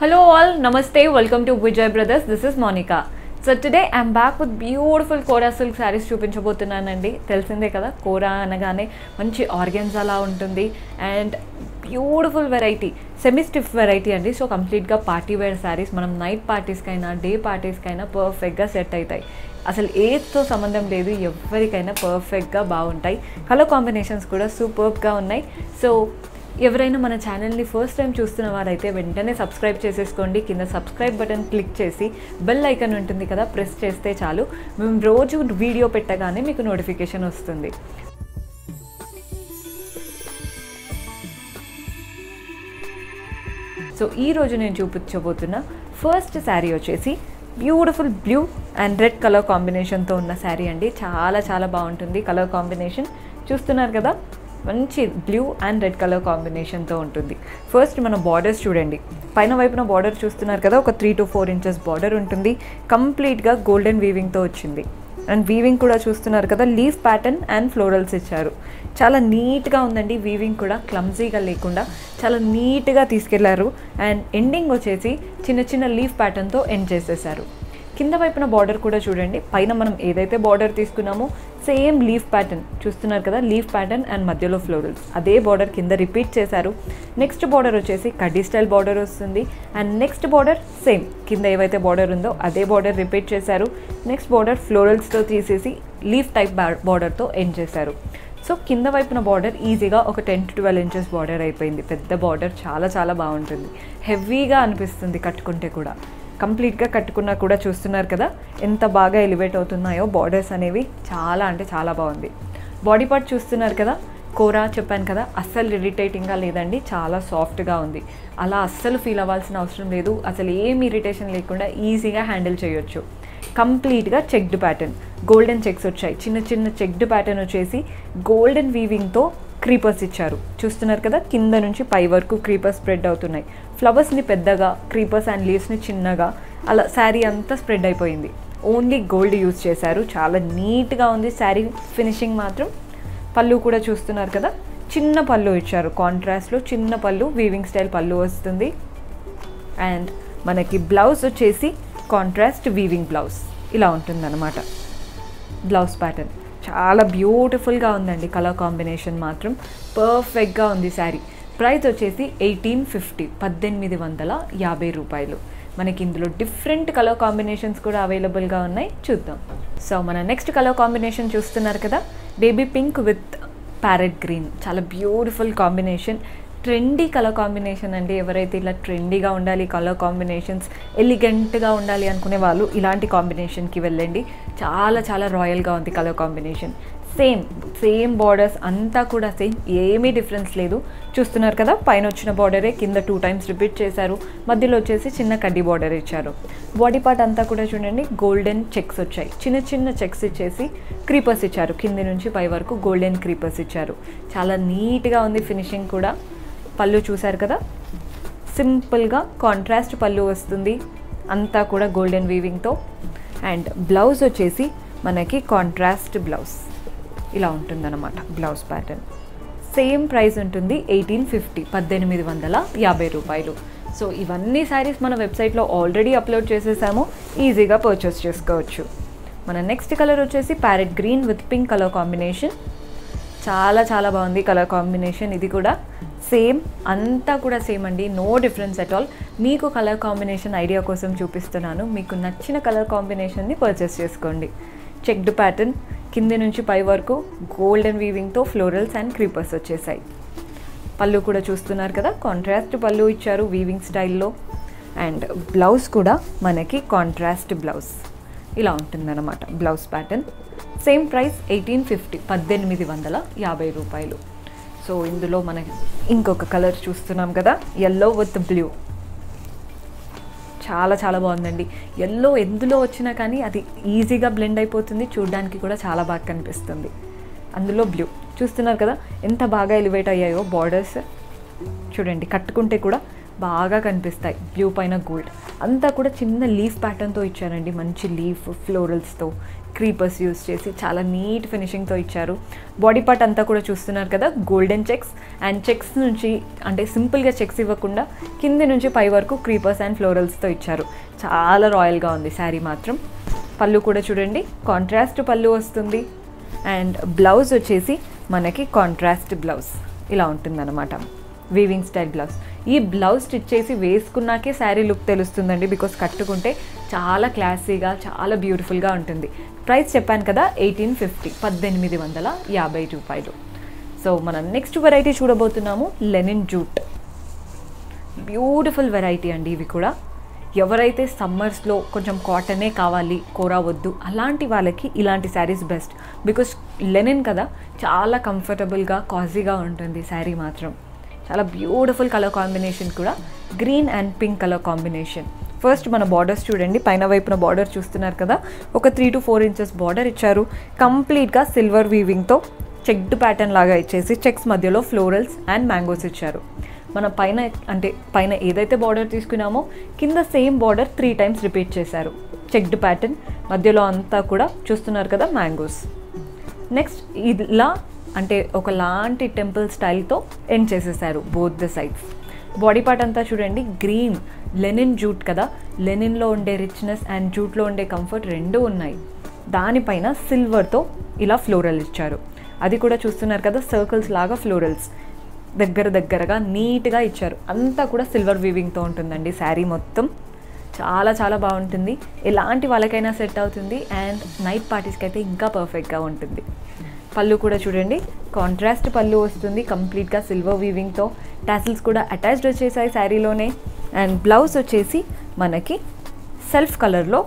Hello all, Namaste, welcome to Vijay Brothers, this is Monica. So today I am back with beautiful Kora silk sarees చూపించబోతున్నానండి. తెలిసిందే కదా Kora అనగానే మంచి organza లా ఉంటుంది and beautiful variety semi stiff variety అండి. So కంప్లీట్గా party wear saris మనం night పార్టీస్కైనా day పార్టీస్కైనా పర్ఫెక్ట్గా సెట్ అవుతాయి. అసలు ఏజ్తో సంబంధం లేదు, ఎవరికైనా పర్ఫెక్ట్గా బాగుంటాయి. కలర్ కాంబినేషన్స్ కూడా సూపర్గా ఉన్నాయి. సో ఎవరైనా మన ఛానల్ని ఫస్ట్ టైం చూస్తున్న వారైతే వెంటనే సబ్స్క్రైబ్ చేసేసుకోండి. కింద సబ్స్క్రైబ్ బటన్ క్లిక్ చేసి బెల్ ఐకాన్ ఉంటుంది కదా, ప్రెస్ చేస్తే చాలు, మేము రోజు వీడియో పెట్టగానే మీకు నోటిఫికేషన్ వస్తుంది. సో ఈరోజు నేను చూపించబోతున్న ఫస్ట్ శారీ వచ్చేసి beautiful blue and red colour కాంబినేషన్తో ఉన్న శారీ అండి. చాలా చాలా బాగుంటుంది కలర్ కాంబినేషన్, చూస్తున్నారు కదా మంచి బ్లూ అండ్ రెడ్ కలర్ కాంబినేషన్తో ఉంటుంది. ఫస్ట్ మన బార్డర్స్ చూడండి, పైన వైపున బార్డర్ చూస్తున్నారు కదా, ఒక 3 to 4 inches బార్డర్ ఉంటుంది. కంప్లీట్గా గోల్డెన్ వీవింగ్తో వచ్చింది అండ్ వీవింగ్ కూడా చూస్తున్నారు కదా, లీఫ్ ప్యాటర్న్ అండ్ ఫ్లోరల్స్ ఇచ్చారు. చాలా నీట్గా ఉందండి వీవింగ్ కూడా, క్లమ్జీగా లేకుండా చాలా నీట్గా తీసుకెళ్లారు. అండ్ ఎండింగ్ వచ్చేసి చిన్న చిన్న లీఫ్ ప్యాటర్న్తో ఎండ్ చేసేసారు. కింద వైపున బార్డర్ కూడా చూడండి, పైన మనం ఏదైతే బార్డర్ తీసుకున్నామో సేమ్ లీఫ్ ప్యాటర్న్ చూస్తున్నారు కదా, లీఫ్ ప్యాటర్న్ అండ్ మధ్యలో ఫ్లోరల్స్, అదే బార్డర్ కింద రిపీట్ చేశారు. నెక్స్ట్ బార్డర్ వచ్చేసి కడ్డీ స్టైల్ బార్డర్ వస్తుంది అండ్ నెక్స్ట్ బార్డర్ సేమ్ కింద ఏవైతే బార్డర్ ఉందో అదే బార్డర్ రిపీట్ చేశారు. నెక్స్ట్ బార్డర్ ఫ్లోరల్స్తో తీసేసి లీఫ్ టైప్ బార్డర్తో ఎండ్ చేశారు. సో కింద వైపున బార్డర్ ఈజీగా ఒక 10 to 12 inches బార్డర్ అయిపోయింది. పెద్ద బార్డర్ చాలా చాలా బాగుంటుంది, హెవీగా అనిపిస్తుంది కట్టుకుంటే కూడా. కంప్లీట్గా కట్టుకున్నా కూడా చూస్తున్నారు కదా ఎంత బాగా ఎలివేట్ అవుతున్నాయో బార్డర్స్ అనేవి, చాలా అంటే చాలా బాగుంది. బాడీ పార్ట్ చూస్తున్నారు కదా, కోరా చెప్పాను కదా, అస్సలు ఇరిటేటింగ్గా లేదండి, చాలా సాఫ్ట్గా ఉంది. అలా అస్సలు ఫీల్ అవ్వాల్సిన అవసరం లేదు, అసలు ఏం ఇరిటేషన్ లేకుండా ఈజీగా హ్యాండిల్ చేయొచ్చు. కంప్లీట్గా చెక్డ్ ప్యాటర్న్, గోల్డెన్ చెక్స్ వచ్చాయి, చిన్న చిన్న చెక్డ్ ప్యాటర్న్ వచ్చేసి గోల్డెన్ వీవింగ్తో క్రీపర్స్ ఇచ్చారు. చూస్తున్నారు కదా కింద నుంచి పై వరకు క్రీపర్స్ స్ప్రెడ్ అవుతున్నాయి. ఫ్లవర్స్ని పెద్దగా, క్రీపర్స్ అండ్ లీవ్స్ని చిన్నగా, అలా శారీ అంతా స్ప్రెడ్ అయిపోయింది. ఓన్లీ గోల్డ్ యూజ్ చేశారు, చాలా నీట్గా ఉంది శారీ ఫినిషింగ్ మాత్రం. పళ్ళు కూడా చూస్తున్నారు కదా, చిన్న పళ్ళు ఇచ్చారు, కాంట్రాస్ట్లో చిన్న పళ్ళు, వీవింగ్ స్టైల్ పళ్ళు వస్తుంది. అండ్ మనకి బ్లౌజ్ వచ్చేసి కాంట్రాస్ట్ వీవింగ్ బ్లౌజ్ ఇలా ఉంటుందన్నమాట. బ్లౌజ్ ప్యాటర్న్ చాలా బ్యూటిఫుల్గా ఉందండి, కలర్ కాంబినేషన్ మాత్రం పర్ఫెక్ట్గా ఉంది శారీ. ప్రైస్ వచ్చేసి 1850, 1850 రూపాయలు. మనకి ఇందులో డిఫరెంట్ కలర్ కాంబినేషన్స్ కూడా అవైలబుల్గా ఉన్నాయి, చూద్దాం. సో మన నెక్స్ట్ కలర్ కాంబినేషన్ చూస్తున్నారు కదా, baby pink with parrot green, చాలా beautiful combination, trendy colour combination అండి. ఎవరైతే ఇలా ట్రెండీగా ఉండాలి, కలర్ కాంబినేషన్స్ ఎలిగెంట్గా ఉండాలి అనుకునే వాళ్ళు ఇలాంటి కాంబినేషన్కి వెళ్ళండి. చాలా చాలా రాయల్గా ఉంది కలర్ కాంబినేషన్. సేమ్ బార్డర్స్ అంతా కూడా సేమ్, ఏమీ డిఫరెన్స్ లేదు. చూస్తున్నారు కదా పైన వచ్చిన బార్డరే కింద 2 times రిపీట్ చేశారు, మధ్యలో వచ్చేసి చిన్న కడ్డీ బార్డర్ ఇచ్చారు. బాడీ పార్ట్ అంతా కూడా చూడండి గోల్డెన్ చెక్స్ వచ్చాయి, చిన్న చిన్న చెక్స్ ఇచ్చేసి క్రీపర్స్ ఇచ్చారు, కింది నుంచి పై వరకు గోల్డెన్ క్రీపర్స్ ఇచ్చారు. చాలా నీట్గా ఉంది ఫినిషింగ్ కూడా. పళ్ళు చూశారు కదా, సింపుల్గా కాంట్రాస్ట్ పళ్ళు వస్తుంది, అంతా కూడా గోల్డెన్ వీవింగ్తో. అండ్ బ్లౌజ్ వచ్చేసి మనకి కాంట్రాస్ట్ బ్లౌజ్ ఇలా ఉంటుందన్నమాట. బ్లౌజ్ ప్యాటర్న్ సేమ్ ప్రైస్ ఉంటుంది 1850, 1850 రూపాయలు. సో ఇవన్నీ శారీస్ మన వెబ్సైట్లో ఆల్రెడీ అప్లోడ్ చేసేసాము, ఈజీగా పర్చేస్ చేసుకోవచ్చు. మన నెక్స్ట్ కలర్ వచ్చేసి parrot green with pink colour combination, చాలా చాలా బాగుంది కలర్ కాంబినేషన్. ఇది కూడా సేమ్, అంతా కూడా సేమ్ అండి, నో డిఫరెన్స్ అట్ ఆల్. మీకు కలర్ కాంబినేషన్ ఐడియా కోసం చూపిస్తున్నాను, మీకు నచ్చిన కలర్ కాంబినేషన్ని పర్చేస్ చేసుకోండి. చెక్డ్ ప్యాటర్న్, కింది నుంచి పై వరకు గోల్డెన్ వీవింగ్తో ఫ్లోరల్స్ అండ్ క్రీపర్స్ వచ్చేసాయి. పళ్ళు కూడా చూస్తున్నారు కదా, కాంట్రాస్ట్ పళ్ళు ఇచ్చారు వీవింగ్ స్టైల్లో. అండ్ బ్లౌజ్ కూడా మనకి కాంట్రాస్ట్ బ్లౌజ్ ఇలా ఉంటుందన్నమాట. బ్లౌజ్ ప్యాటర్న్ సేమ్ ప్రైస్ 1850, 1850 రూపాయలు. సో ఇందులో మనకి ఇంకొక కలర్ చూస్తున్నాం కదా, ఎల్లో విత్ బ్లూ, చాలా చాలా బాగుందండి. ఎల్లో ఎందులో వచ్చినా కానీ అది ఈజీగా బ్లెండ్ అయిపోతుంది, చూడ్డానికి కూడా చాలా బాగా కనిపిస్తుంది. అందులో బ్లూ చూస్తున్నారు కదా ఎంత బాగా ఎలివేట్ అయ్యాయో బార్డర్స్ చూడండి, కట్టుకుంటే కూడా బాగా కనిపిస్తాయి. బ్లూ పైన గోల్డ్, అంతా కూడా చిన్న లీఫ్ ప్యాటర్న్తో ఇచ్చారండి, మంచి లీఫ్ ఫ్లోరల్స్తో, క్రీపర్స్ యూస్ చేసి చాలా నీట్ ఫినిషింగ్ తో ఇచ్చారు. బాడీ పార్ట్ అంతా కూడా చూస్తున్నారు కదా, గోల్డెన్ చెక్స్ అండ్ చెక్స్ నుంచి అంటే సింపుల్ గా చెక్స్ ఇవ్వకుండా కింద నుంచి పై వరకు క్రీపర్స్ అండ్ ఫ్లోరల్స్ తో ఇచ్చారు. చాలా రాయల్ గా ఉంది సారీ మాత్రం. పళ్ళు కూడా చూడండి, కాంట్రాస్ట్ పళ్ళు వస్తుంది. అండ్ బ్లౌజ్ వచ్చేసి మనకి కాంట్రాస్ట్ బ్లౌజ్ ఇలా ఉంటుందన్నమాట, వీవింగ్ స్టైల్ బ్లౌజ్. ఈ బ్లౌజ్ స్టిచ్ చేసి వేసుకున్నాకే శారీ లుక్ తెలుస్తుందండి, బికాస్ కట్టుకుంటే చాలా క్లాసీగా చాలా బ్యూటిఫుల్గా ఉంటుంది. ప్రైస్ చెప్పాను కదా 1850, 1850 రూపాయలు. సో మనం నెక్స్ట్ వెరైటీ చూడబోతున్నాము లెనిన్ జూట్. బ్యూటిఫుల్ వెరైటీ అండి. ఇవి కూడా ఎవరైతే సమ్మర్స్లో కొంచెం కాటనే కావాలి, కోరా వద్దు, అలాంటి వాళ్ళకి ఇలాంటి శారీస్ బెస్ట్. బికాస్ లెనిన్ కదా, చాలా కంఫర్టబుల్గా కాజీగా ఉంటుంది శారీ మాత్రం. చాలా బ్యూటిఫుల్ కలర్ కాంబినేషన్ కూడా, green and pink colour combination. First మన బార్డర్స్ చూడండి, పైన వైపున బార్డర్ చూస్తున్నారు కదా, ఒక 3 to 4 inches బార్డర్ ఇచ్చారు. కంప్లీట్గా సిల్వర్ వీవింగ్తో చెక్డ్ ప్యాటర్న్ లాగా ఇచ్చేసి చెక్స్ మధ్యలో ఫ్లోరల్స్ అండ్ మ్యాంగోస్ ఇచ్చారు. మనం పైన అంటే పైన ఏదైతే బార్డర్ తీసుకున్నామో కింద సేమ్ బార్డర్ 3 times రిపీట్ చేశారు. చెక్డ్ ప్యాటర్న్ మధ్యలో అంతా కూడా చూస్తున్నారు కదా మ్యాంగోస్. నెక్స్ట్ ఇలా అంటే ఒకలాంటి టెంపుల్ స్టైల్తో ఎండ్ చేసేసారు both the sides. Body part అంతా చూడండి గ్రీన్, లెనిన్ జూట్ కదా, లెనిన్లో ఉండే రిచ్నెస్ అండ్ జూట్లో ఉండే కంఫర్ట్ రెండూ ఉన్నాయి. దానిపైన సిల్వర్తో ఇలా ఫ్లోరల్ ఇచ్చారు. అది కూడా చూస్తున్నారు కదా సర్కిల్స్ లాగా ఫ్లోరల్స్ దగ్గర దగ్గరగా నీట్గా ఇచ్చారు. అంతా కూడా సిల్వర్ వీవింగ్తో ఉంటుందండి శారీ మొత్తం. చాలా చాలా బాగుంటుంది, ఎలాంటి వాళ్ళకైనా సెట్ అవుతుంది అండ్ నైట్ పార్టీస్కి అయితే ఇంకా పర్ఫెక్ట్గా ఉంటుంది. పళ్ళు కూడా చూడండి, కాంట్రాస్ట్ పళ్ళు వస్తుంది కంప్లీట్గా సిల్వర్ వీవింగ్తో. టాసిల్స్ కూడా అటాచ్డ్ వచ్చేసాయి శారీలోనే. అండ్ బ్లౌజ్ వచ్చేసి మనకి సెల్ఫ్ కలర్లో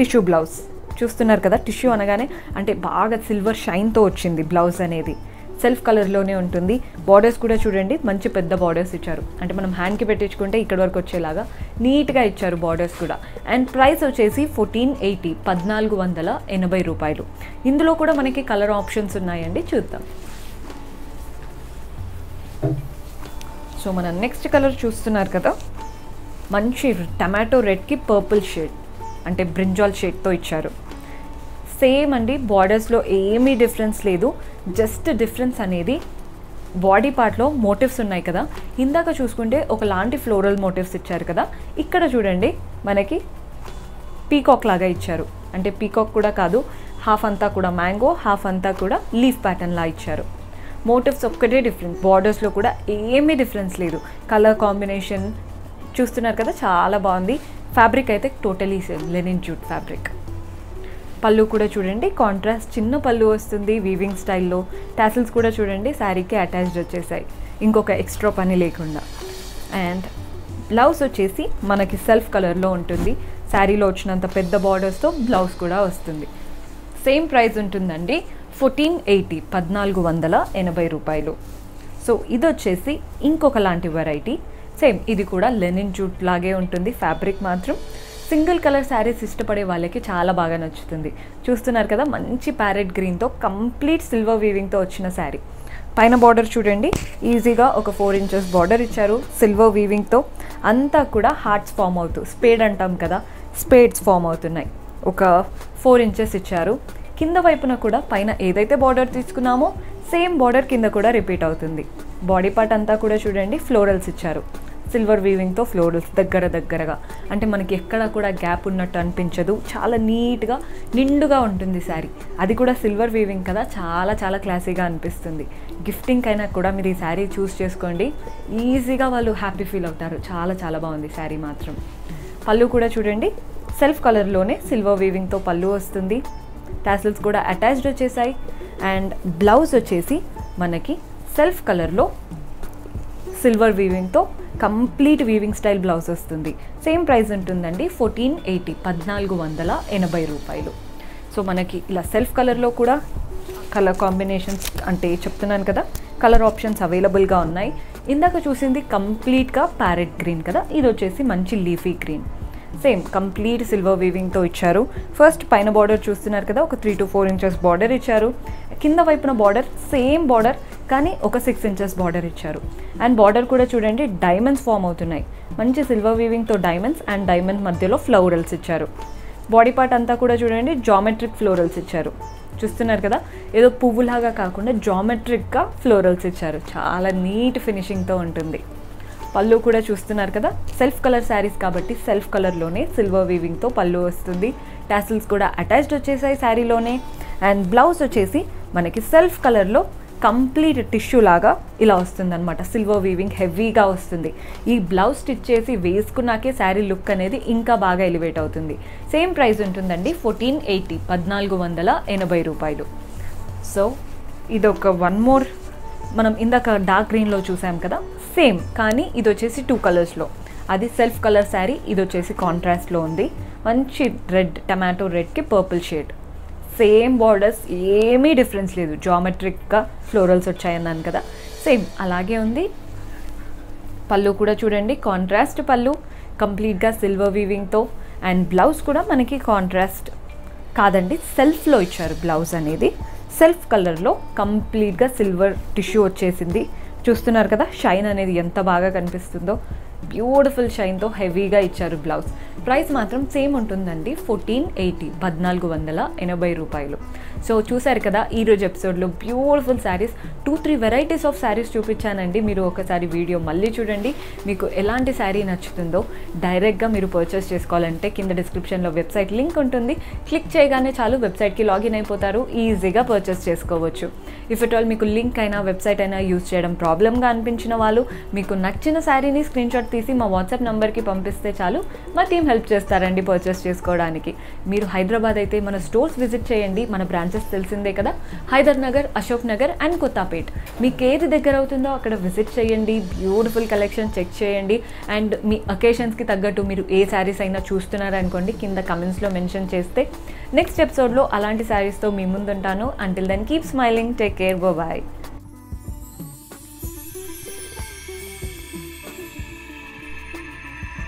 టిష్యూ బ్లౌజ్. చూస్తున్నారు కదా, టిష్యూ అనగానే అంటే బాగా సిల్వర్ షైన్తో వచ్చింది బ్లౌజ్ అనేది. సెల్ఫ్ కలర్లోనే ఉంటుంది. బార్డర్స్ కూడా చూడండి మంచి పెద్ద బార్డర్స్ ఇచ్చారు, అంటే మనం హ్యాండ్కి పెట్టించుకుంటే ఇక్కడ వరకు వచ్చేలాగా నీట్గా ఇచ్చారు బార్డర్స్ కూడా. అండ్ ప్రైస్ వచ్చేసి 1480, 1480 రూపాయలు. ఇందులో కూడా మనకి కలర్ ఆప్షన్స్ ఉన్నాయండి, చూద్దాం. సో మనం నెక్స్ట్ కలర్ చూస్తున్నారు కదా, మంచి టమాటో రెడ్కి పర్పుల్ షేడ్ అంటే బ్రింజాల్ షేడ్తో ఇచ్చారు. సేమ్ అండి, బార్డర్స్లో ఏమీ డిఫరెన్స్ లేదు. జస్ట్ డిఫరెన్స్ అనేది బాడీ పార్ట్లో మోటివ్స్ ఉన్నాయి కదా. ఇందాక చూసుకుంటే ఒకలాంటి ఫ్లోరల్ మోటివ్స్ ఇచ్చారు కదా, ఇక్కడ చూడండి మనకి పీకాక్ లాగా ఇచ్చారు. అంటే పీకాక్ కూడా కాదు, హాఫ్ అంతా కూడా మ్యాంగో, హాఫ్ అంతా కూడా లీఫ్ ప్యాటర్న్లా ఇచ్చారు. మోటివ్స్ ఒక్కటే డిఫరెన్స్, బార్డర్స్లో కూడా ఏమీ డిఫరెన్స్ లేదు. కలర్ కాంబినేషన్ చూస్తున్నారు కదా, చాలా బాగుంది. ఫ్యాబ్రిక్ అయితే totally same linen jute fabric. పళ్ళు కూడా చూడండి, కాంట్రాస్ట్ చిన్న పళ్ళు వస్తుంది వీవింగ్ స్టైల్లో. టాసిల్స్ కూడా చూడండి శారీకి అటాచ్డ్ వచ్చేసాయి, ఇంకొక ఎక్స్ట్రా పని లేకుండా. అండ్ బ్లౌజ్ వచ్చేసి మనకి సెల్ఫ్ కలర్లో ఉంటుంది. శారీలో వచ్చినంత పెద్ద బార్డర్స్తో బ్లౌజ్ కూడా వస్తుంది. సేమ్ ప్రైస్ ఉంటుందండి 1480, 1480 రూపాయలు. సో ఇది వచ్చేసి ఇంకొక లాంటి వెరైటీ. సేమ్ ఇది కూడా లెనిన్ జూట్ లాగే ఉంటుంది ఫ్యాబ్రిక్ మాత్రం. సింగిల్ కలర్ శారీస్ ఇష్టపడే వాళ్ళకి చాలా బాగా నచ్చుతుంది. చూస్తున్నారు కదా, మంచి ప్యారెట్ గ్రీన్తో కంప్లీట్ సిల్వర్ వీవింగ్తో వచ్చిన శారీ. పైన బార్డర్ చూడండి, ఈజీగా ఒక 4 inches బార్డర్ ఇచ్చారు సిల్వర్ వీవింగ్తో. అంతా కూడా హార్ట్స్ ఫామ్ అవుతూ, స్పేడ్ అంటాం కదా, స్పేడ్స్ ఫామ్ అవుతున్నాయి. ఒక 4 inches ఇచ్చారు. కింద వైపున కూడా పైన ఏదైతే బార్డర్ తీసుకున్నామో సేమ్ బార్డర్ కింద కూడా రిపీట్ అవుతుంది. బాడీ పార్ట్ అంతా కూడా చూడండి ఫ్లోరల్స్ ఇచ్చారు, సిల్వర్ వీవింగ్తో ఫ్లోరల్స్ దగ్గర దగ్గరగా. అంటే మనకి ఎక్కడ కూడా గ్యాప్ ఉన్నట్టు అనిపించదు, చాలా నీట్గా నిండుగా ఉంటుంది శారీ. అది కూడా సిల్వర్ వీవింగ్ కదా, చాలా చాలా క్లాసీగా అనిపిస్తుంది. గిఫ్టింగ్ అయినా కూడా మీరు ఈ శారీ చూస్ చేసుకోండి, ఈజీగా వాళ్ళు హ్యాపీ ఫీల్ అవుతారు. చాలా చాలా బాగుంది శారీ మాత్రం. పళ్ళు కూడా చూడండి సెల్ఫ్ కలర్లోనే సిల్వర్ వీవింగ్తో పళ్ళు వస్తుంది. టాసిల్స్ కూడా అటాచ్డ్ వచ్చేసాయి. అండ్ బ్లౌజ్ వచ్చేసి మనకి సెల్ఫ్ కలర్లో సిల్వర్ వీవింగ్తో కంప్లీట్ వీవింగ్ స్టైల్ బ్లౌజ్ వస్తుంది. సేమ్ ప్రైస్ ఉంటుందండి 1480, 1480 రూపాయలు. సో మనకి ఇలా సెల్ఫ్ కలర్లో కూడా కలర్ కాంబినేషన్స్ అంటే చెప్తున్నాను కదా, కలర్ ఆప్షన్స్ అవైలబుల్గా ఉన్నాయి. ఇందాక చూసింది కంప్లీట్గా ప్యారెట్ గ్రీన్ కదా, ఇది వచ్చేసి మంచి leafy green. Same complete silver వీవింగ్తో ఇచ్చారు. ఫస్ట్ పైన బార్డర్ చూస్తున్నారు కదా, ఒక 3 to 4 inches బార్డర్ ఇచ్చారు. కింద వైపున బార్డర్ సేమ్ బార్డర్ కానీ ఒక 6 inches బార్డర్ ఇచ్చారు. అండ్ బార్డర్ కూడా చూడండి డైమండ్స్ ఫామ్ అవుతున్నాయి, మంచి సిల్వర్ వీవింగ్తో డైమండ్స్ అండ్ డైమండ్ మధ్యలో ఫ్లవరల్స్ ఇచ్చారు. బాడీ పార్ట్ అంతా కూడా చూడండి జామెట్రిక్ ఫ్లోరల్స్ ఇచ్చారు, చూస్తున్నారు కదా, ఏదో పువ్వులాగా కాకుండా జామెట్రిక్ గా ఫ్లోరల్స్ ఇచ్చారు, చాలా నీట్ ఫినిషింగ్ తో ఉంటుంది. పళ్ళు కూడా చూస్తున్నారు కదా, సెల్ఫ్ కలర్ శారీస్ కాబట్టి సెల్ఫ్ కలర్లోనే సిల్వర్ వీవింగ్ తో పళ్ళు వస్తుంది. టాసిల్స్ కూడా అటాచ్డ్ వచ్చేసాయి శారీలోనే. అండ్ బ్లౌజ్ వచ్చేసి మనకి సెల్ఫ్ కలర్లో కంప్లీట్ టిష్యూ లాగా ఇలా వస్తుందన్నమాట, సిల్వర్ వీవింగ్ హెవీగా వస్తుంది. ఈ బ్లౌజ్ స్టిచ్ చేసి వేసుకున్నాకే శారీ లుక్ అనేది ఇంకా బాగా ఎలివేట్ అవుతుంది. సేమ్ ప్రైస్ ఉంటుందండి 1480, 1480 రూపాయలు. సో ఇదొక వన్ మోర్, మనం ఇందాక డార్క్ గ్రీన్లో చూసాం కదా సేమ్, కానీ ఇది వచ్చేసి 2 కలర్స్లో, అది సెల్ఫ్ కలర్ శారీ, ఇది వచ్చేసి కాంట్రాస్ట్లో ఉంది, మంచి రెడ్, టమాటో రెడ్కి పర్పుల్ షేడ్. సేమ్ బార్డర్స్, ఏమీ డిఫరెన్స్ లేదు, జామెట్రిక్గా ఫ్లోరల్స్ వచ్చాయన్నాను కదా సేమ్ అలాగే ఉంది. పళ్ళు కూడా చూడండి కాంట్రాస్ట్ పళ్ళు, కంప్లీట్గా సిల్వర్ వీవింగ్తో. అండ్ బ్లౌజ్ కూడా మనకి కాంట్రాస్ట్ కాదండి, సెల్ఫ్లో ఇచ్చారు బ్లౌజ్ అనేది, సెల్ఫ్ కలర్లో కంప్లీట్గా సిల్వర్ టిష్యూ వచ్చేసింది. చూస్తున్నారు కదా షైన్ అనేది ఎంత బాగా కనిపిస్తుందో, బ్యూటిఫుల్ షైన్తో హెవీగా ఇచ్చారు బ్లౌజ్. ప్రైస్ మాత్రం సేమ్ ఉంటుందండి 1480, 1480 రూపాయలు. సో చూసారు కదా ఈరోజు ఎపిసోడ్లో beautiful saris, 2-3 varieties of saris చూపించానండి. మీరు ఒకసారి వీడియో మళ్ళీ చూడండి, మీకు ఎలాంటి శారీ నచ్చుతుందో. డైరెక్ట్గా మీరు పర్చేస్ చేసుకోవాలంటే కింద డిస్క్రిప్షన్లో వెబ్సైట్ లింక్ ఉంటుంది, క్లిక్ చేయగానే చాలు వెబ్సైట్కి లాగిన్ అయిపోతారు, ఈజీగా పర్చేస్ చేసుకోవచ్చు. ఇఫ్ ఎట్ ఆల్ మీకు లింక్ అయినా వెబ్సైట్ అయినా యూజ్ చేయడం ప్రాబ్లమ్గా అనిపించిన వాళ్ళు మీకు నచ్చిన శారీని స్క్రీన్షాట్ తీసి మా వాట్సాప్ నెంబర్కి పంపిస్తే చాలు మా టీం హెల్ప్ చేస్తారండి పర్చేస్ చేసుకోవడానికి. మీరు హైదరాబాద్ అయితే మన స్టోర్స్ విజిట్ చేయండి, మన బ్రాంచెస్ తెలిసిందే కదా, హైదర్నగర్, అశోక్ నగర్ అండ్ కొత్తపేట్. మీకు ఏది దగ్గర అవుతుందో అక్కడ విజిట్ చేయండి, బ్యూటిఫుల్ కలెక్షన్ చెక్ చేయండి. అండ్ మీ అకేషన్స్కి తగ్గట్టు మీరు ఏ శారీస్ అయినా చూస్తున్నారనుకోండి కింద కమెంట్స్లో మెన్షన్ చేస్తే నెక్స్ట్ ఎపిసోడ్లో అలాంటి శారీస్తో మీ ముందుంటాను. Until then keep smiling, take care, bye.